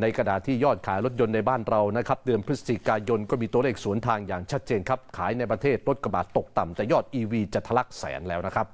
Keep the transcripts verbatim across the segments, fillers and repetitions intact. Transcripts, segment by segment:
ในขณะที่ยอดขายรถยนต์ในบ้านเรานะครับเดือนพฤศจิกายนก็มีตัวเลขสวนทางอย่างชัดเจนครับขายในประเทศรถกระบะตกต่ำแต่ยอด อี วี จะทะลักแสนแล้วนะครับ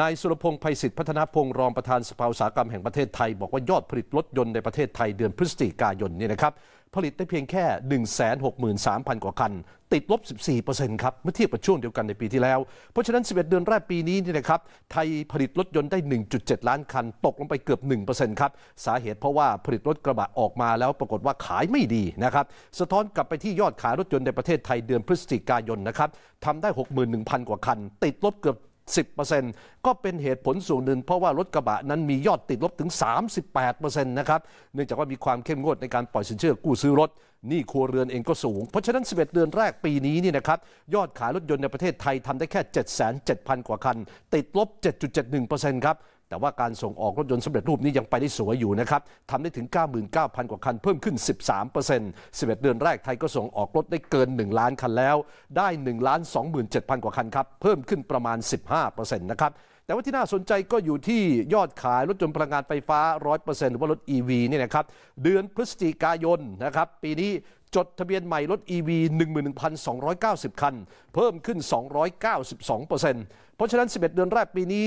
นายสุรพงษ์ไพศิษฐ์พัฒนพงศ์รองประธานสภาอุตสาหกรรมแห่งประเทศไทยบอกว่ายอดผลิตรถยนต์ในประเทศไทยเดือนพฤศจิกายนนี่นะครับผลิตได้เพียงแค่ หนึ่งแสนหกหมื่นสามพัน กว่าคันติดลบ สิบสี่เปอร์เซ็นต์ ครับเมื่อเทียบกับช่วงเดียวกันในปีที่แล้วเพราะฉะนั้นสิบเอ็ดเดือนแรกปีนี้นี่นะครับไทยผลิตรถยนต์ได้ หนึ่งจุดเจ็ด ล้านคันตกลงไปเกือบ หนึ่งเปอร์เซ็นต์ ครับสาเหตุเพราะว่าผลิตรถกระบะออกมาแล้วปรากฏว่าขายไม่ดีนะครับสะท้อนกลับไปที่ยอดขายรถยนต์ในประเทศไทยเดือนพฤศจิกายนนะครับทำได้ หกหมื่นหนึ่งพัน กว่าคันติดลบเกือบสิบเปอร์เซ็นต์ ก็เป็นเหตุผลส่วนหนึ่งเพราะว่ารถกระบะนั้นมียอดติดลบถึง สามสิบแปดเปอร์เซ็นต์ นะครับเนื่องจากว่ามีความเข้มงวดในการปล่อยสินเชื่อกู้ซื้อรถหนี้ครัวเรือนเองก็สูงเพราะฉะนั้นสิบเอ็ดเดือนแรกปีนี้นี่นะครับยอดขายรถยนต์ในประเทศไทยทำได้แค่ เจ็ดแสนเจ็ดพัน กว่าคันติดลบ เจ็ดจุดเจ็ดหนึ่งเปอร์เซ็นต์ ครับแต่ว่าการส่งออกรถยนต์สำเร็จรูปนี้ยังไปได้สวยอยู่นะครับทำได้ถึง เก้าหมื่นเก้าพัน กว่าคันเพิ่มขึ้น สิบสามเปอร์เซ็นต์ สิบเอ็ด เดือนแรกไทยก็ส่งออกรถได้เกินหนึ่งล้านคันแล้วได้ หนึ่งล้านสองหมื่นเจ็ดพัน กว่าคันครับเพิ่มขึ้นประมาณ สิบห้าเปอร์เซ็นต์ นะครับแต่ว่าที่น่าสนใจก็อยู่ที่ยอดขายรถยนต์พลังงานไฟฟ้า ร้อยเปอร์เซ็นต์ หรือว่ารถ อี วี เนี่ยนะครับเดือนพฤศจิกายนนะครับปีนี้จดทะเบียนใหม่รถ อี วี หนึ่งหมื่นหนึ่งพันสองร้อยเก้าสิบ คันเพิ่มขึ้น สองร้อยเก้าสิบสองเปอร์เซ็นต์ เพราะฉะนั้น สิบเอ็ด เดือนแรกปีนี้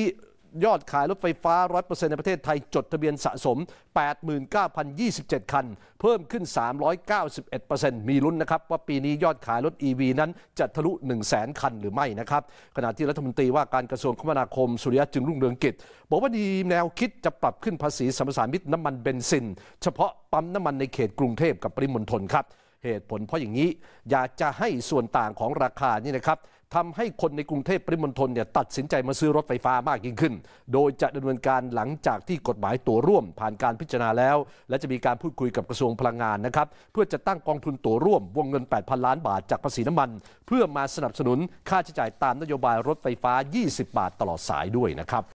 ยอดขายรถไฟฟ้า ร้อยเปอร์เซ็นต์ ในประเทศไทยจดทะเบียนสะสม แปดหมื่นเก้าพันยี่สิบเจ็ด คันเพิ่มขึ้น สามร้อยเก้าสิบเอ็ดเปอร์เซ็นต์ มีลุ้นนะครับว่าปีนี้ยอดขายรถ อี วี นั้นจะทะลุ หนึ่งแสน คันหรือไม่นะครับขณะที่รัฐมนตรีว่าการกระทรวงคมนาคมสุริยะจึงรุ่งเรืองกิจบอกว่ามีแนวคิดจะปรับขึ้นภาษีสรรพสามิตน้ำมันเบนซินเฉพาะปั๊มน้ำมันในเขตกรุงเทพกับปริมณฑลครับเหตุผลเพราะอย่างนี้อยากจะให้ส่วนต่างของราคานี่นะครับทำให้คนในกรุงเทพปริมณฑลเนี่ยตัดสินใจมาซื้อรถไฟฟ้ามากยิ่งขึ้นโดยจะดำเนินการหลังจากที่กฎหมายตัวร่วมผ่านการพิจารณาแล้วและจะมีการพูดคุยกับกระทรวงพลังงานนะครับเพื่อจะตั้งกองทุนตัวร่วมวงเงิน แปดพัน ล้านบาทจากภาษีน้ำมันเพื่อมาสนับสนุนค่าใช้จ่ายตามนโยบายรถไฟฟ้า ยี่สิบบาทตลอดสายด้วยนะครับ